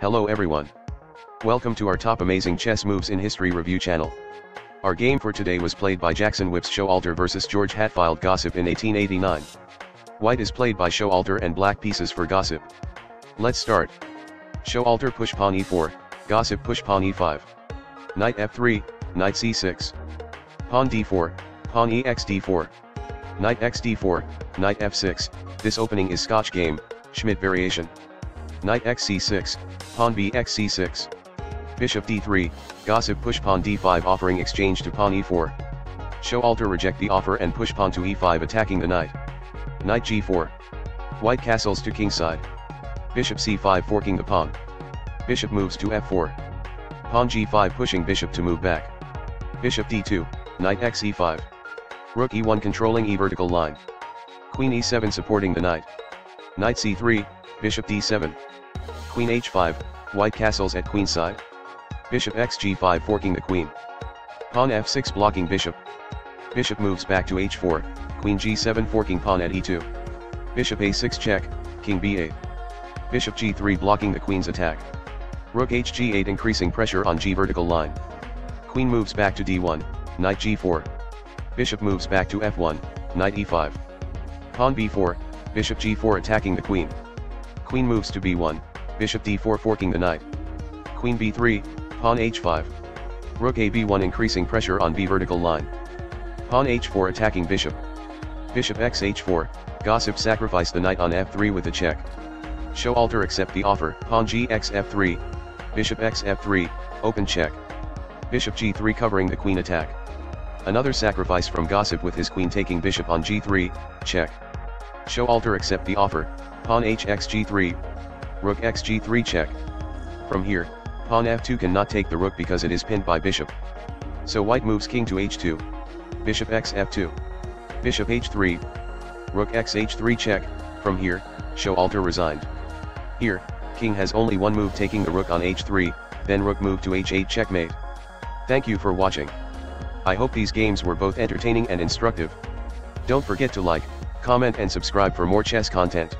Hello everyone. Welcome to our top amazing chess moves in history review channel. Our game for today was played by Jackson Whipps Showalter versus George Hatfeild Gossip in 1889. White is played by Showalter and black pieces for Gossip. Let's start. Showalter push pawn e4, Gossip push pawn e5. Knight f3, knight c6. Pawn d4, pawn exd4. Knight xd4, knight f6, this opening is Scotch game, Schmidt variation. Knight xc6, pawn bxc6. Bishop d3, Gossip push pawn d5 offering exchange to pawn e4. Showalter reject the offer and push pawn to e5 attacking the knight. Knight g4. White castles to kingside. Bishop c5 forking the pawn. Bishop moves to f4. Pawn g5 pushing bishop to move back. Bishop d2, knight xe5. Rook e1 controlling e vertical line. Queen e7 supporting the knight. Knight c3, bishop d7. Queen h5, white castles at queenside. Bishop xg5 forking the queen. Pawn f6 blocking bishop. Bishop moves back to h4, queen g7 forking pawn at e2. Bishop a6 check, king b8. Bishop g3 blocking the queen's attack. Rook hg8 increasing pressure on g vertical line. Queen moves back to d1, knight g4. Bishop moves back to f1, knight e5. Pawn b4, bishop g4 attacking the queen. Queen moves to b1, bishop d4 forking the knight. Queen b3, pawn h5. Rook a b1 increasing pressure on b vertical line. Pawn h4 attacking bishop. Bishop x h4, Gossip sacrificed the knight on f3 with a check. Showalter accept the offer, pawn gx f3. Bishop x f3, open check. Bishop g3 covering the queen attack. Another sacrifice from Gossip with his queen taking bishop on g3, check. Showalter accept the offer, pawn hx g3, rook xg3 check. From here, pawn f2 cannot take the rook because it is pinned by bishop. So white moves king to h2, bishop x f2, bishop h3, rook xh3 check. From here, Showalter resigned. Here, king has only one move taking the rook on h3, then rook move to h8 checkmate. Thank you for watching. I hope these games were both entertaining and instructive. Don't forget to like, comment and subscribe for more chess content.